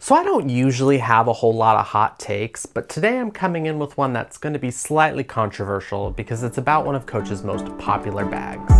So I don't usually have a whole lot of hot takes, but today I'm coming in with one that's going to be slightly controversial because it's about one of Coach's most popular bags.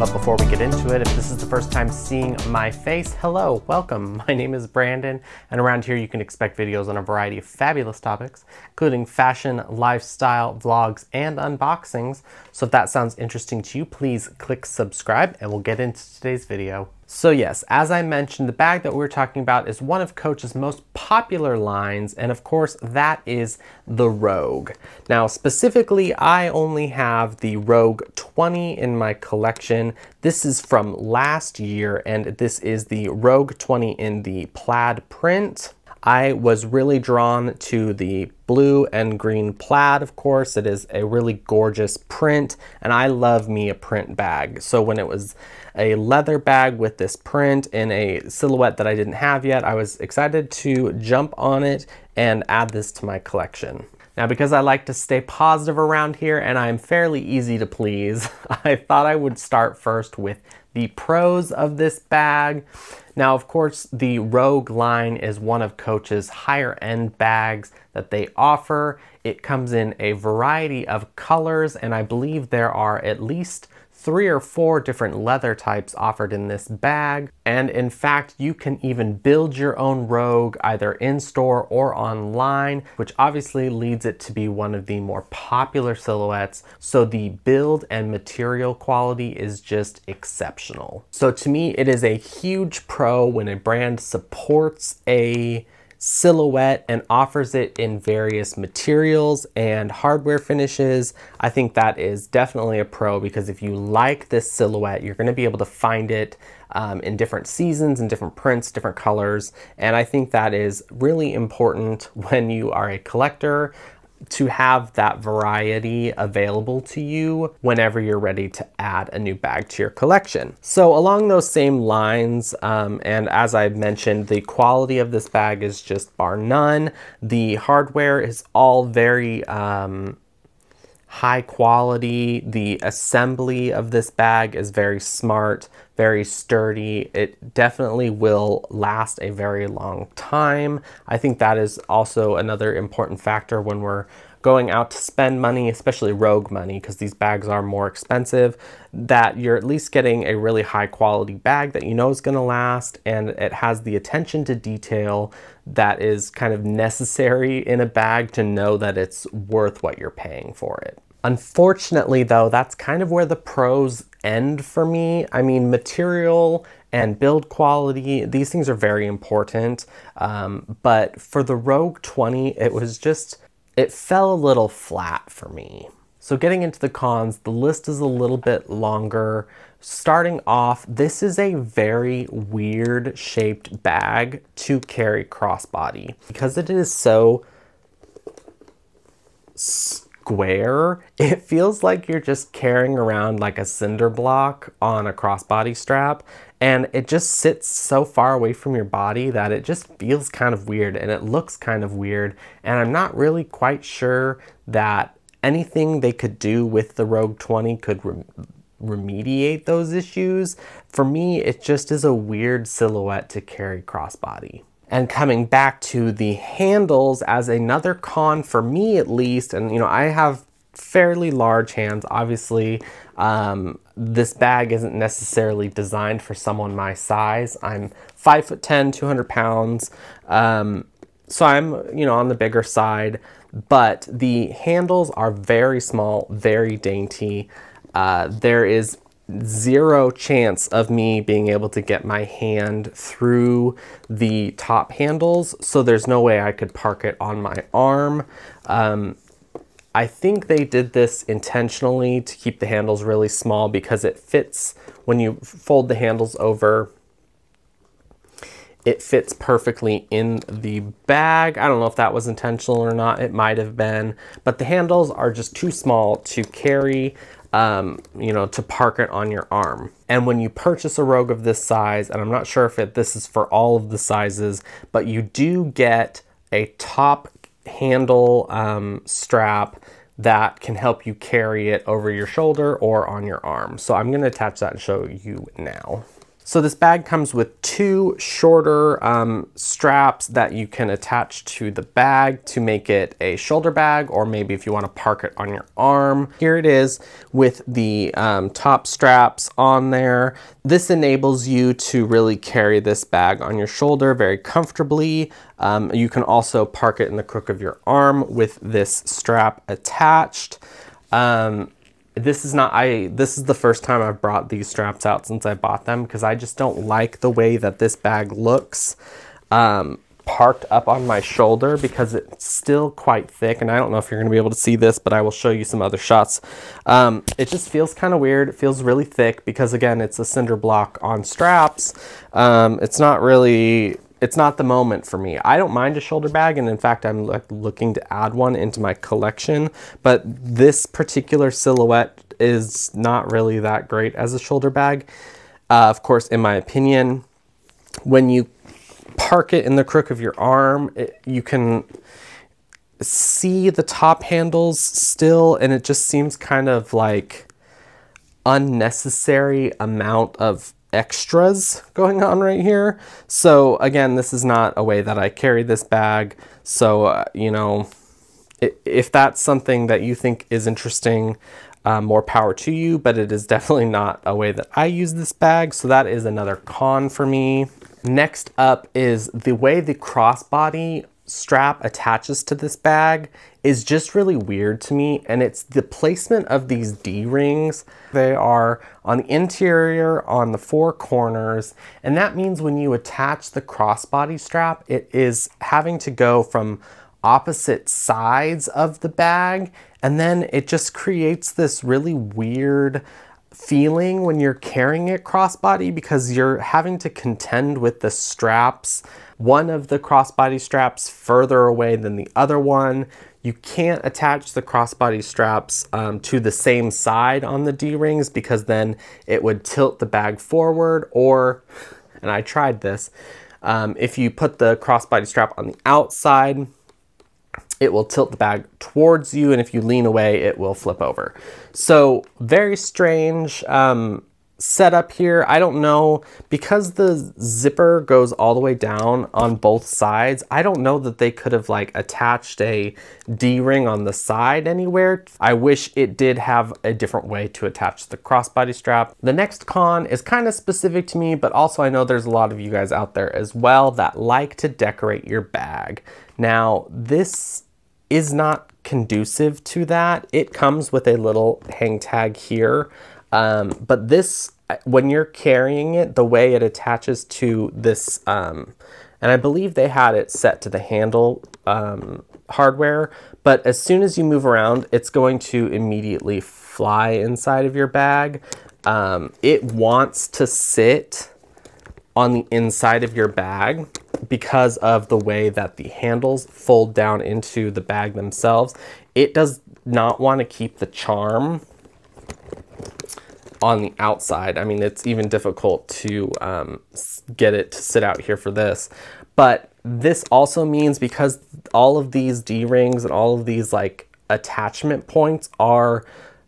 But before we get into it, if this is the first time seeing my face, hello, welcome. My name is Brandon, and around here you can expect videos on a variety of fabulous topics, including fashion, lifestyle, vlogs, and unboxings. So if that sounds interesting to you, please click subscribe and we'll get into today's video. So yes, as I mentioned, the bag that we're talking about is one of Coach's most popular lines, and of course that is the Rogue. Now specifically, I only have the Rogue 20 in my collection. This is from last year, and this is the Rogue 20 in the plaid print. I was really drawn to the blue and green plaid, of course. It is a really gorgeous print, and I love me a print bag. So when it was a leather bag with this print in a silhouette that I didn't have yet, I was excited to jump on it and add this to my collection. Now, because I like to stay positive around here and I'm fairly easy to please, I thought I would start first with the pros of this bag. Now, of course, the Rogue line is one of Coach's higher end bags that they offer. It comes in a variety of colors, and I believe there are at least 3 or 4 different leather types offered in this bag. And in fact, you can even build your own Rogue either in store or online, which obviously leads it to be one of the more popular silhouettes. So the build and material quality is just exceptional. So to me, it is a huge pro when a brand supports a silhouette and offers it in various materials and hardware finishes. I think that is definitely a pro, because if you like this silhouette, you're going to be able to find it in different seasons and different prints, different colors. And I think that is really important when you are a collector, to have that variety available to you whenever you're ready to add a new bag to your collection. So along those same lines, and as I mentioned, the quality of this bag is just bar none. The hardware is all very high quality. The assembly of this bag is very smart, very sturdy. It definitely will last a very long time. I think that is also another important factor when we're going out to spend money, especially Rogue money, because these bags are more expensive, that you're at least getting a really high quality bag that you know is going to last, and it has the attention to detail that is kind of necessary in a bag to know that it's worth what you're paying for it. Unfortunately, though, that's kind of where the pros end for me. I mean, material and build quality, these things are very important, but for the Rogue 20, it fell a little flat for me. So getting into the cons, the list is a little bit longer. Starting off, this is a very weird shaped bag to carry crossbody. Because it is so square, it feels like you're just carrying around like a cinder block on a crossbody strap. And it just sits so far away from your body that it just feels kind of weird, and it looks kind of weird. And I'm not really quite sure that anything they could do with the Rogue 20 could remediate those issues. For me, it just is a weird silhouette to carry crossbody. And coming back to the handles as another con for me, at least, and you know, I have fairly large hands, obviously. This bag isn't necessarily designed for someone my size. I'm 5'10", 200 pounds. So I'm, you know, on the bigger side, but the handles are very small, very dainty. There is zero chance of me being able to get my hand through the top handles. So there's no way I could park it on my arm. I think they did this intentionally to keep the handles really small, because it fits, when you fold the handles over, it fits perfectly in the bag. I don't know if that was intentional or not. It might have been, but the handles are just too small to carry, you know, to park it on your arm. And when you purchase a Rogue of this size, and I'm not sure if this is for all of the sizes, but you do get a top handle strap that can help you carry it over your shoulder or on your arm. So I'm gonna attach that and show you now. So this bag comes with two shorter straps that you can attach to the bag to make it a shoulder bag, or maybe if you want to park it on your arm. Here it is with the top straps on there. This enables you to really carry this bag on your shoulder very comfortably. You can also park it in the crook of your arm with this strap attached. This is the first time I've brought these straps out since I bought them, because I just don't like the way that this bag looks parked up on my shoulder, because it's still quite thick. And I don't know if you're going to be able to see this, but I will show you some other shots. It just feels kind of weird. It feels really thick because, again, it's a cinder block on straps. It's not the moment for me. I don't mind a shoulder bag, and in fact, I'm looking to add one into my collection, but this particular silhouette is not really that great as a shoulder bag. Of course, in my opinion, when you park it in the crook of your arm, you can see the top handles still, and it just seems kind of like unnecessary amount of extras going on right here. So again, this is not a way that I carry this bag. So, you know, if that's something that you think is interesting, more power to you, but it is definitely not a way that I use this bag. So that is another con for me. Next up is the way the crossbody strap attaches to this bag is just really weird to me, and it's the placement of these D-rings. They are on the interior, on the four corners, and that means when you attach the crossbody strap, it is having to go from opposite sides of the bag, and then it just creates this really weird feeling when you're carrying it crossbody, because you're having to contend with the straps, one of the crossbody straps further away than the other one. You can't attach the crossbody straps to the same side on the D-rings, because then it would tilt the bag forward, or, and I tried this, if you put the crossbody strap on the outside, it will tilt the bag towards you, and if you lean away, it will flip over. So very strange setup here. I don't know, because the zipper goes all the way down on both sides, I don't know that they could have like attached a D-ring on the side anywhere. I wish it did have a different way to attach the crossbody strap. The next con is kind of specific to me, but also I know there's a lot of you guys out there as well that like to decorate your bag. Now, this is not conducive to that. It comes with a little hang tag here, but this, when you're carrying it, the way it attaches to this, and I believe they had it set to the handle hardware, but as soon as you move around, it's going to immediately fly inside of your bag. It wants to sit on the inside of your bag because of the way that the handles fold down into the bag themselves. It does not want to keep the charm on the outside. I mean, it's even difficult to get it to sit out here for this. But this also means, because all of these D-rings and all of these like attachment points are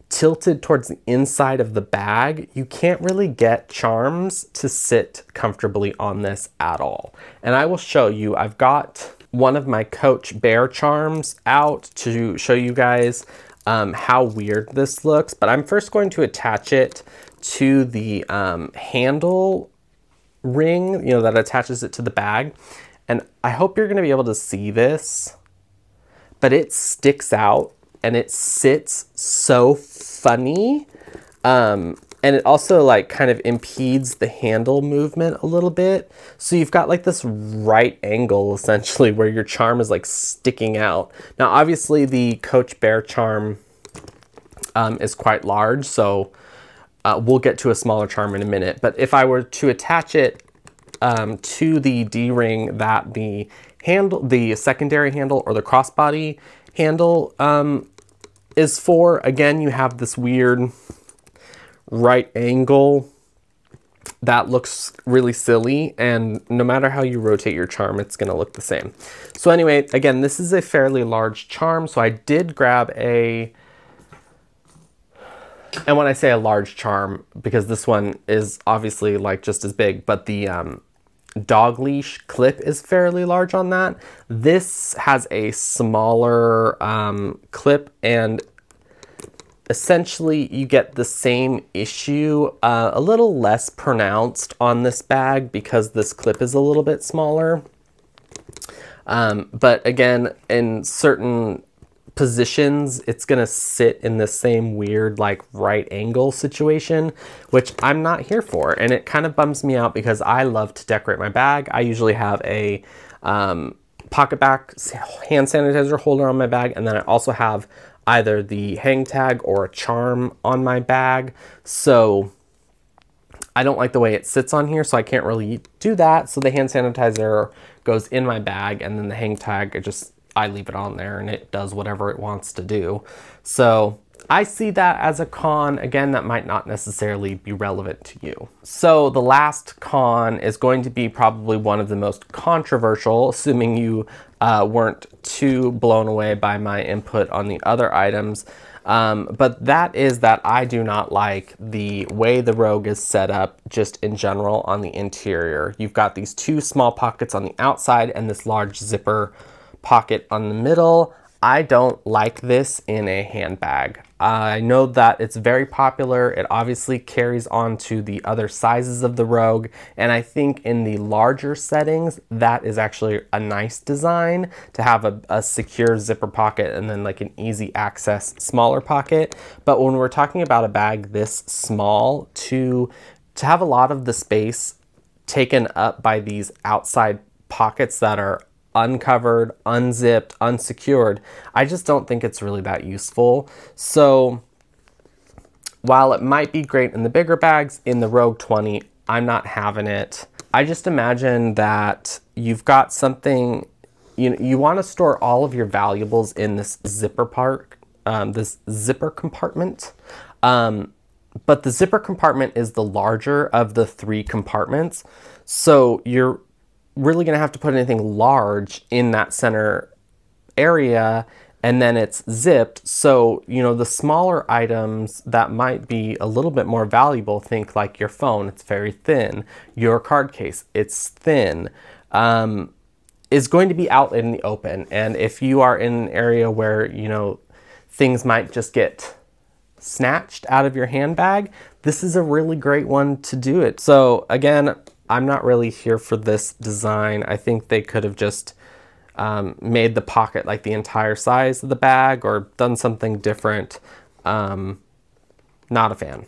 tilted towards the inside of the bag, you can't really get charms to sit comfortably on this at all. And I will show you, I've got one of my Coach Bear charms out to show you guys how weird this looks, but I'm first going to attach it to the handle ring, you know, that attaches it to the bag. And I hope you're gonna be able to see this, but it sticks out and it sits so funny. And it also like kind of impedes the handle movement a little bit. So you've got like this right angle essentially where your charm is like sticking out. Now, obviously the Coach Bear charm is quite large. So we'll get to a smaller charm in a minute. But if I were to attach it to the D-ring that the handle, the secondary handle or the crossbody handle is for, again, you have this weird right angle that looks really silly, and no matter how you rotate your charm, it's gonna look the same. So anyway, again, this is a fairly large charm, so I did grab a, and when I say a large charm, because this one is obviously like just as big, but the dog leash clip is fairly large on that. This has a smaller clip, and essentially you get the same issue, a little less pronounced on this bag because this clip is a little bit smaller. But again, in certain positions, it's gonna sit in the same weird like right angle situation, which I'm not here for. And it kind of bums me out because I love to decorate my bag. I usually have a pocket back hand sanitizer holder on my bag, and then I also have either the hang tag or a charm on my bag. So I don't like the way it sits on here, so I can't really do that. So the hand sanitizer goes in my bag, and then the hang tag, I leave it on there and it does whatever it wants to do. So I see that as a con. Again, that might not necessarily be relevant to you. So the last con is going to be probably one of the most controversial, assuming you weren't too blown away by my input on the other items. But that is that I do not like the way the Rogue is set up just in general on the interior. You've got these two small pockets on the outside and this large zipper pocket on the middle. I don't like this in a handbag. I know that it's very popular. It obviously carries on to the other sizes of the Rogue, and I think in the larger settings, that is actually a nice design to have a secure zipper pocket and then like an easy access smaller pocket. But when we're talking about a bag this small, to have a lot of the space taken up by these outside pockets that are uncovered, unzipped, unsecured, I just don't think it's really that useful. So while it might be great in the bigger bags, in the Rogue 20, I'm not having it. I just imagine that you've got something, you want to store all of your valuables in this zipper part, this zipper compartment. But the zipper compartment is the larger of the three compartments. So you're really gonna have to put anything large in that center area, and then it's zipped. So, the smaller items that might be a little bit more valuable, think like your phone, it's very thin, your card case, it's thin, is going to be out in the open. And if you are in an area where, things might just get snatched out of your handbag, this is a really great one to do it. So again, I'm not really here for this design. I think they could have just made the pocket like the entire size of the bag or done something different. Not a fan.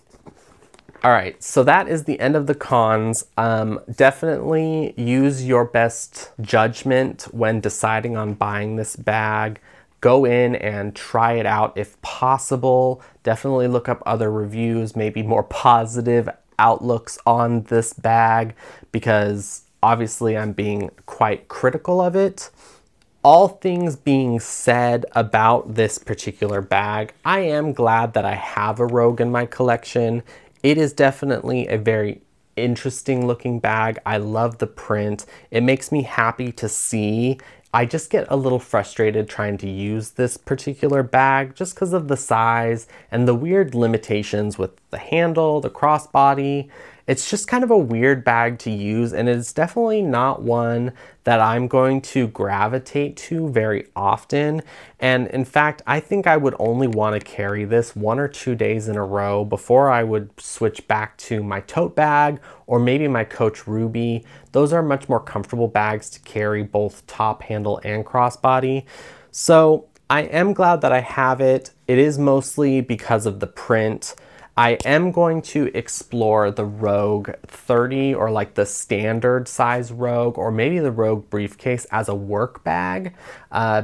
All right, so that is the end of the cons. Definitely use your best judgment when deciding on buying this bag. Go in and try it out if possible. Definitely look up other reviews, maybe more positive outlooks on this bag, because obviously I'm being quite critical of it. All things being said about this particular bag, I am glad that I have a Rogue in my collection. It is definitely a very interesting looking bag. I love the print. It makes me happy to see. I just get a little frustrated trying to use this particular bag just because of the size and the weird limitations with the handle, the crossbody. It's just kind of a weird bag to use, and it's definitely not one that I'm going to gravitate to very often. And in fact, I think I would only want to carry this 1 or 2 days in a row before I would switch back to my tote bag or maybe my Coach Ruby. Those are much more comfortable bags to carry, both top handle and crossbody. So I am glad that I have it. It is mostly because of the print. I am going to explore the Rogue 30, or like the standard size Rogue, or maybe the Rogue briefcase as a work bag,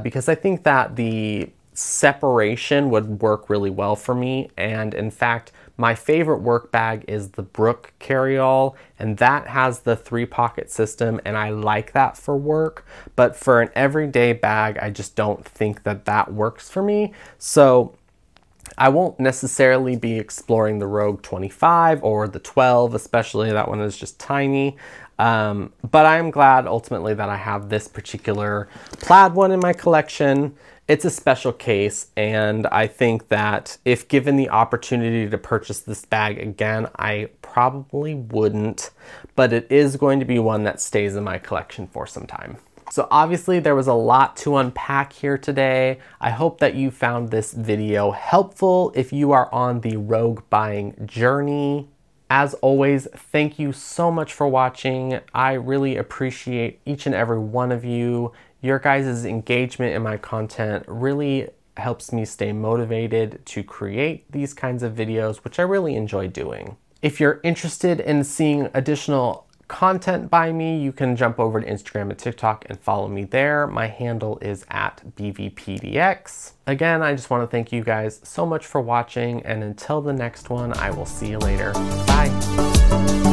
because I think that the separation would work really well for me. And in fact, my favorite work bag is the Brooke carryall, and that has the 3-pocket system, and I like that for work. But for an everyday bag, I just don't think that that works for me. So I won't necessarily be exploring the Rogue 25 or the 12, especially that one is just tiny. But I'm glad ultimately that I have this particular plaid one in my collection. It's a special case, and I think that if given the opportunity to purchase this bag again, I probably wouldn't, but it is going to be one that stays in my collection for some time. So obviously there was a lot to unpack here today. I hope that you found this video helpful if you are on the Rogue buying journey. As always, thank you so much for watching. I really appreciate each and every one of you. Your guys' engagement in my content really helps me stay motivated to create these kinds of videos, which I really enjoy doing. If you're interested in seeing additional content by me, you can jump over to Instagram and TikTok and follow me there. My handle is @BVPDX. Again, I just want to thank you guys so much for watching, and until the next one, I will see you later. Bye.